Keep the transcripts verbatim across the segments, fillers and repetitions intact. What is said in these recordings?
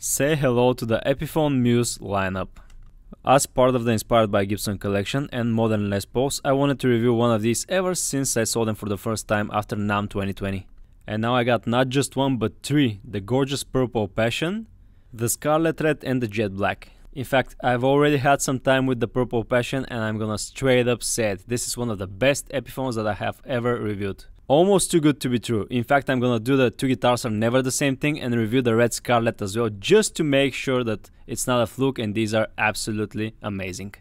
Say hello to the Epiphone Muse lineup. As part of the Inspired by Gibson collection and modern Les Pauls, I wanted to review one of these ever since I saw them for the first time after NAMM twenty twenty. And now I got not just one but three, the gorgeous Purple Passion, the Scarlet Red and the Jet Black. In fact, I've already had some time with the Purple Passion and I'm gonna straight up say it, this is one of the best Epiphones that I have ever reviewed. Almost too good to be true. In fact, I'm gonna do the two guitars are never the same thing and review the Red Scarlet as well, just to make sure that it's not a fluke and these are absolutely amazing.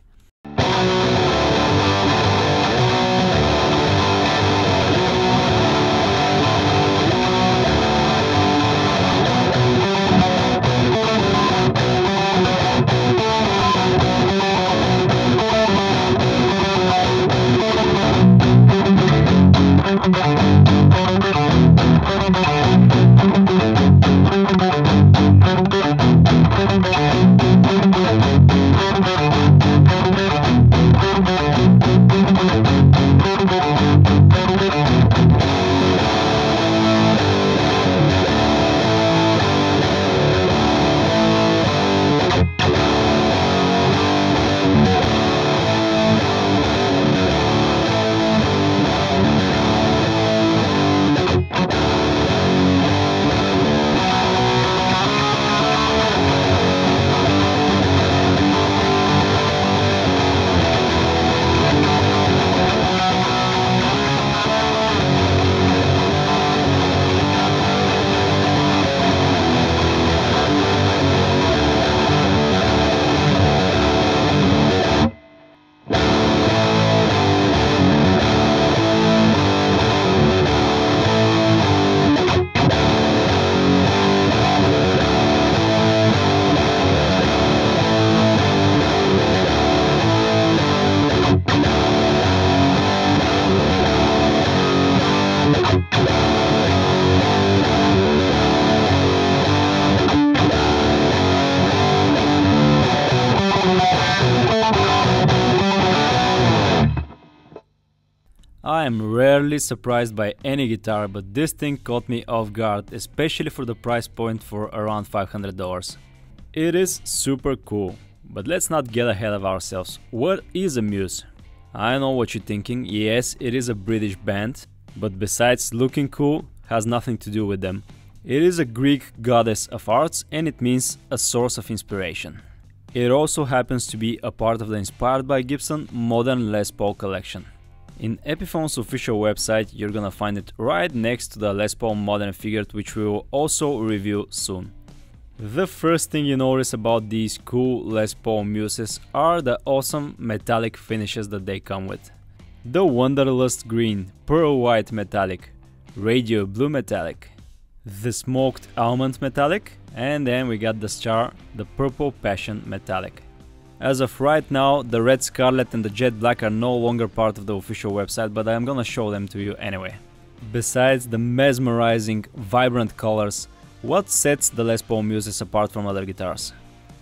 I am rarely surprised by any guitar, but this thing caught me off guard, especially for the price point for around five hundred dollars. It is super cool, but let's not get ahead of ourselves. What is a Muse? I know what you're thinking, yes, it is a British band, but besides looking cool, has nothing to do with them. It is a Greek goddess of arts and it means a source of inspiration. It also happens to be a part of the Inspired by Gibson modern Les Paul collection. In Epiphone's official website, you're gonna find it right next to the Les Paul Modern Figured, which we will also review soon. The first thing you notice about these cool Les Paul Muses are the awesome metallic finishes that they come with. The Wanderlust Green, Pearl White Metallic, Radio Blue Metallic, the Smoked Almond Metallic, and then we got the star, the Purple Passion Metallic. As of right now, the Red Scarlet and the Jet Black are no longer part of the official website, but I'm gonna show them to you anyway. Besides the mesmerizing, vibrant colors, what sets the Les Paul Muses apart from other guitars?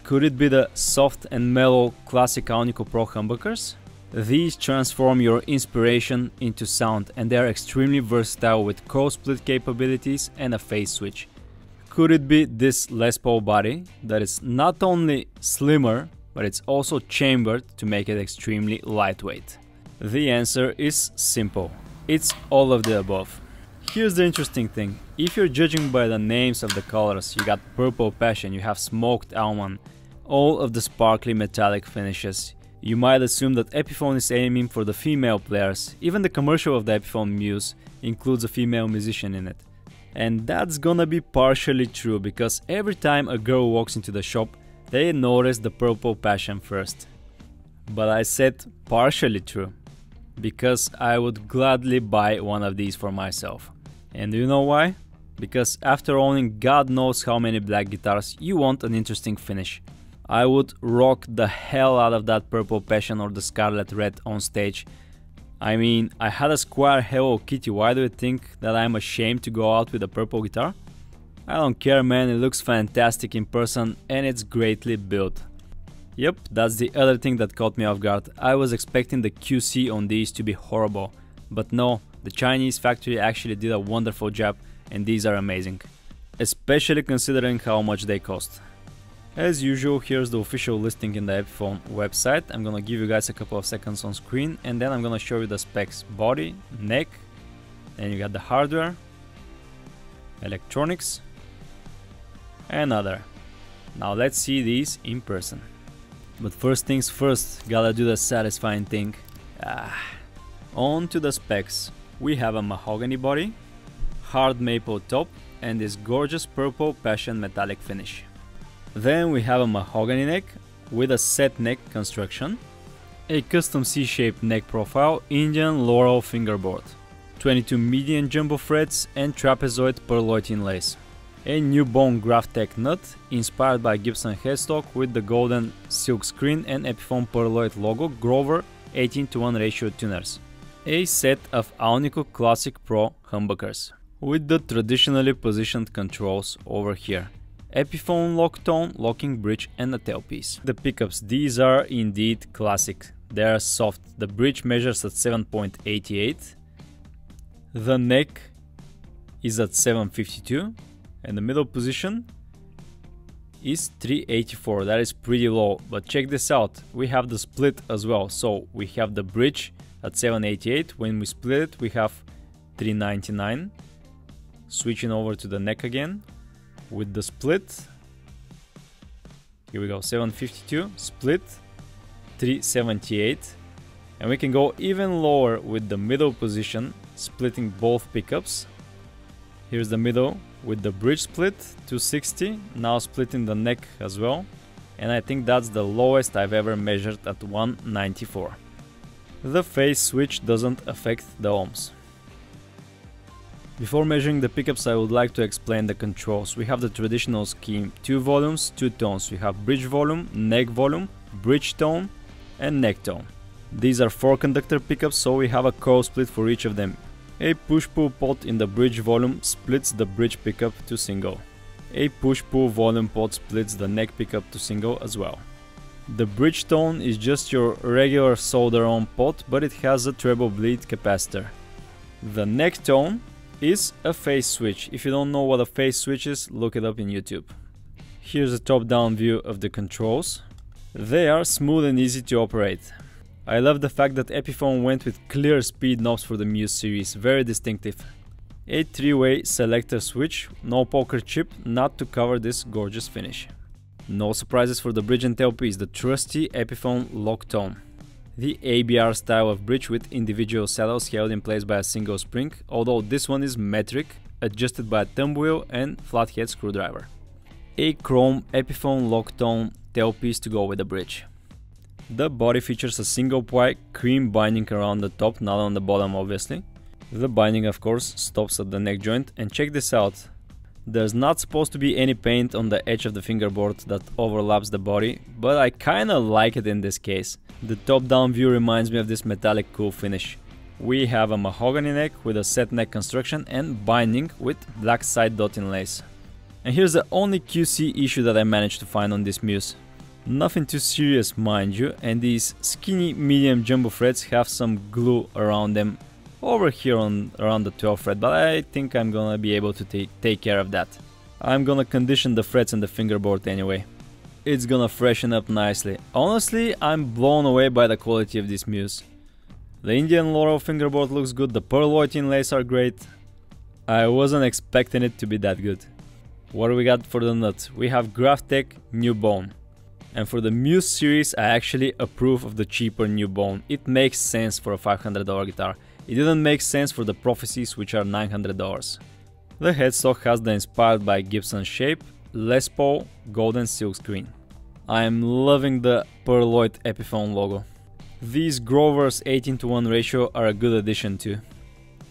Could it be the soft and mellow classic Alnico Pro humbuckers? These transform your inspiration into sound and they are extremely versatile with coil split capabilities and a phase switch. Could it be this Les Paul body that is not only slimmer, but it's also chambered to make it extremely lightweight? The answer is simple. It's all of the above. Here's the interesting thing. If you're judging by the names of the colors, you got Purple Passion, you have Smoked Almond, all of the sparkly metallic finishes. You might assume that Epiphone is aiming for the female players. Even the commercial of the Epiphone Muse includes a female musician in it. And that's gonna be partially true, because every time a girl walks into the shop, they noticed the Purple Passion first. But I said partially true, because I would gladly buy one of these for myself. And do you know why? Because after owning God knows how many black guitars, you want an interesting finish. I would rock the hell out of that Purple Passion or the Scarlet Red on stage. I mean, I had a square Hello Kitty, why do you think that I'm ashamed to go out with a purple guitar? I don't care, man, it looks fantastic in person and it's greatly built. Yep, that's the other thing that caught me off guard. I was expecting the Q C on these to be horrible, but no, the Chinese factory actually did a wonderful job and these are amazing, especially considering how much they cost. As usual, here's the official listing in the Epiphone website. I'm gonna give you guys a couple of seconds on screen, and then I'm gonna show you the specs: body, neck, and you got the hardware, electronics, and other. Now let's see these in person. But first things first, gotta do the satisfying thing. Ah. On to the specs. We have a mahogany body, hard maple top, and this gorgeous purple passion metallic finish. Then we have a mahogany neck with a set neck construction, a custom C-shaped neck profile, Indian laurel fingerboard, twenty-two median jumbo threads and trapezoid perloin lace, a new bone GraphTech nut inspired by Gibson headstock with the golden silk screen and Epiphone perloin logo, Grover eighteen to one ratio tuners, a set of Alnico Classic Pro humbuckers with the traditionally positioned controls over here, Epiphone lock tone, locking bridge, and a tailpiece. The pickups, these are indeed classic, they are soft. The bridge measures at seven point eight eight, the neck is at seven fifty-two, and the middle position is three eighty-four. That is pretty low, but check this out, we have the split as well. So we have the bridge at seven eighty-eight, when we split it we have three ninety-nine. Switching over to the neck again with the split, here we go, seven fifty-two, split, three seventy-eight, and we can go even lower with the middle position, splitting both pickups. Here's the middle with the bridge split, two sixty, now splitting the neck as well, and I think that's the lowest I've ever measured at one ninety-four. The phase switch doesn't affect the ohms. Before measuring the pickups, I would like to explain the controls. We have the traditional scheme, two volumes, two tones. We have bridge volume, neck volume, bridge tone, and neck tone. These are four conductor pickups, so we have a coil split for each of them. A push-pull pot in the bridge volume splits the bridge pickup to single. A push-pull volume pot splits the neck pickup to single as well. The bridge tone is just your regular solder-on pot, but it has a treble bleed capacitor. The neck tone is a phase switch. If you don't know what a phase switch is, look it up in YouTube. Here's a top-down view of the controls. They are smooth and easy to operate. I love the fact that Epiphone went with clear speed knobs for the Muse series, very distinctive. A three-way selector switch, no poker chip, not to cover this gorgeous finish. No surprises for the bridge and tailpiece, the trusty Epiphone lock tone. The A B R style of bridge with individual saddles held in place by a single spring, although this one is metric, adjusted by a thumb wheel and flathead screwdriver. A chrome Epiphone lock tone tailpiece to go with the bridge. The body features a single ply cream binding around the top, not on the bottom obviously. The binding of course stops at the neck joint, and check this out. There's not supposed to be any paint on the edge of the fingerboard that overlaps the body, but I kinda like it in this case. The top-down view reminds me of this metallic cool finish. We have a mahogany neck with a set neck construction and binding with black side dot inlays. And here's the only Q C issue that I managed to find on this Muse. Nothing too serious, mind you, and these skinny medium jumbo threads have some glue around them over here on around the twelfth thread, but I think I'm gonna be able to take, take care of that. I'm gonna condition the threads and the fingerboard anyway. It's gonna freshen up nicely. Honestly, I'm blown away by the quality of this Muse. The Indian laurel fingerboard looks good, the perloin inlays are great. I wasn't expecting it to be that good. What do we got for the nut? We have GraphTech New Bone. And for the Muse series, I actually approve of the cheaper New Bone. It makes sense for a five hundred dollar guitar. It didn't make sense for the Prophecies, which are nine hundred dollars. The headstock has the inspired by Gibson shape, Les Paul golden silk screen. I am loving the perloin Epiphone logo. These Grover's eighteen to one ratio are a good addition too.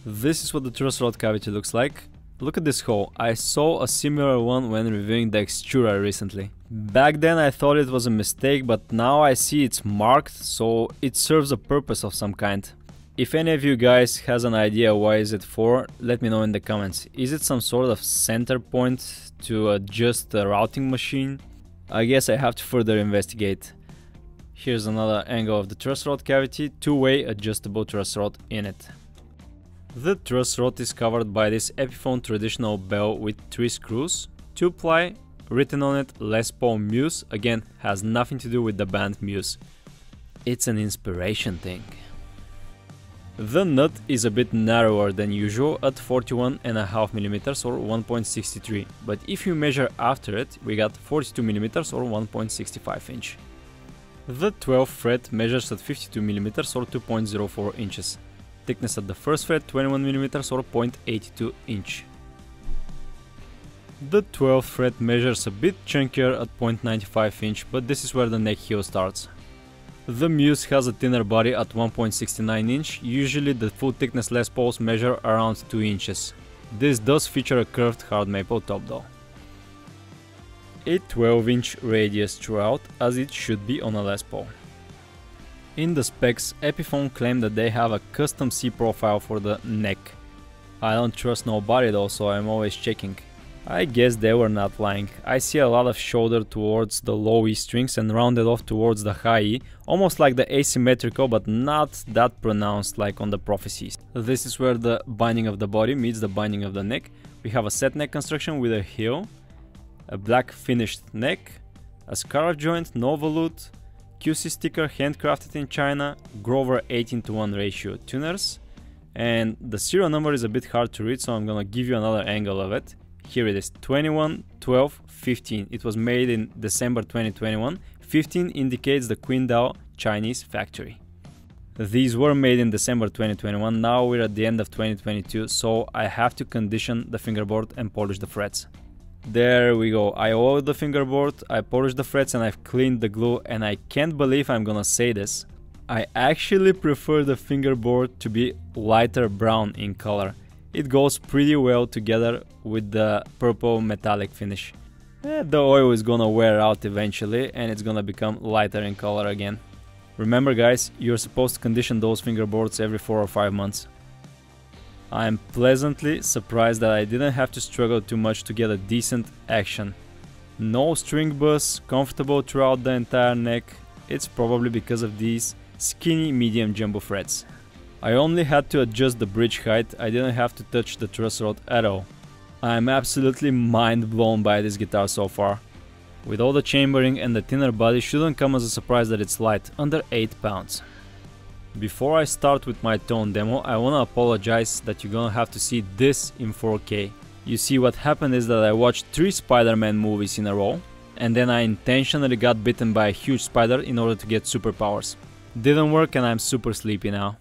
This is what the truss rod cavity looks like. Look at this hole, I saw a similar one when reviewing the Xtura recently. Back then I thought it was a mistake, but now I see it's marked, so it serves a purpose of some kind. If any of you guys has an idea why is it for, let me know in the comments. Is it some sort of center point to adjust the routing machine? I guess I have to further investigate. Here's another angle of the truss rod cavity, two-way adjustable truss rod in it. The truss rod is covered by this Epiphone traditional bell with three screws, two ply written on it Les Paul Muse, again has nothing to do with the band Muse. It's an inspiration thing. The nut is a bit narrower than usual at forty-one point five millimeters or one point six three, but if you measure after it, we got forty-two millimeters or one point six five inch. The twelfth fret measures at fifty-two millimeters or two point zero four inches. Thickness at the first fret twenty-one millimeters or zero point eight two inch. The twelfth fret measures a bit chunkier at zero point nine five inch, but this is where the neck heel starts. The Muse has a thinner body at one point six nine inch, usually the full thickness Les Pauls measure around two inches. This does feature a curved hard maple top though. A twelve inch radius throughout, as it should be on a Les Paul. In the specs, Epiphone claimed that they have a custom C profile for the neck. I don't trust nobody though, so I'm always checking. I guess they were not lying. I see a lot of shoulder towards the low E strings and rounded off towards the high E, almost like the asymmetrical but not that pronounced like on the Prophecies. This is where the binding of the body meets the binding of the neck. We have a set neck construction with a heel, a black finished neck, a scarf joint, no volute, Q C sticker handcrafted in China, Grover eighteen to one ratio tuners, and the serial number is a bit hard to read, so I'm gonna give you another angle of it. Here it is, twenty-one, twelve, fifteen. It was made in December twenty twenty-one. fifteen indicates the Qingdao Chinese factory. These were made in December twenty twenty-one, now we're at the end of twenty twenty-two, so I have to condition the fingerboard and polish the frets. There we go, I oiled the fingerboard, I polished the frets and I've cleaned the glue, and I can't believe I'm gonna say this. I actually prefer the fingerboard to be lighter brown in color. It goes pretty well together with the purple metallic finish. Eh, the oil is gonna wear out eventually and it's gonna become lighter in color again. Remember guys, you're supposed to condition those fingerboards every four or five months. I'm pleasantly surprised that I didn't have to struggle too much to get a decent action. No string buzz, comfortable throughout the entire neck. It's probably because of these skinny medium jumbo frets. I only had to adjust the bridge height, I didn't have to touch the truss rod at all. I'm absolutely mind blown by this guitar so far. With all the chambering and the thinner body, shouldn't come as a surprise that it's light, under eight pounds. Before I start with my tone demo, I wanna apologize that you're gonna have to see this in four K. You see, what happened is that I watched three Spider-Man movies in a row, and then I intentionally got bitten by a huge spider in order to get superpowers. Didn't work and I'm super sleepy now.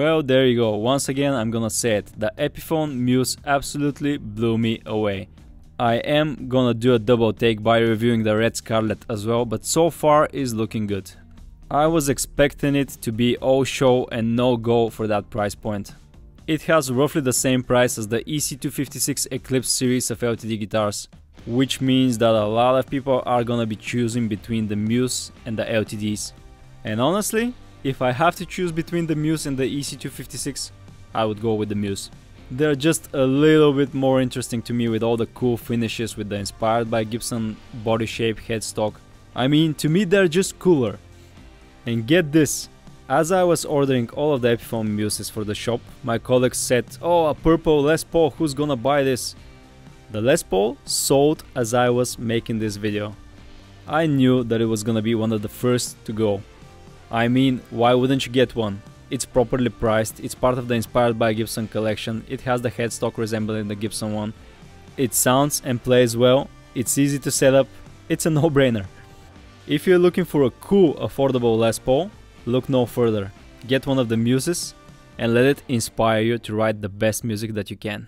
Well, there you go. Once again, I'm gonna say it. The Epiphone Muse absolutely blew me away. I am gonna do a double take by reviewing the Red Scarlet as well, but so far is looking good. I was expecting it to be all show and no go for that price point. It has roughly the same price as the E C two fifty-six Eclipse series of L T D guitars, which means that a lot of people are gonna be choosing between the Muse and the L T Ds. And honestly, if I have to choose between the Muse and the E C two fifty-six, I would go with the Muse. They're just a little bit more interesting to me with all the cool finishes with the inspired by Gibson body shape headstock. I mean, to me they're just cooler. And get this, as I was ordering all of the Epiphone Muses for the shop, my colleagues said, oh, a purple Les Paul, who's gonna buy this? The Les Paul sold as I was making this video. I knew that it was gonna be one of the first to go. I mean, why wouldn't you get one? It's properly priced, it's part of the inspired by Gibson collection, it has the headstock resembling the Gibson one, it sounds and plays well, it's easy to set up, it's a no-brainer. If you're looking for a cool, affordable Les Paul, look no further. Get one of the Muses and let it inspire you to write the best music that you can.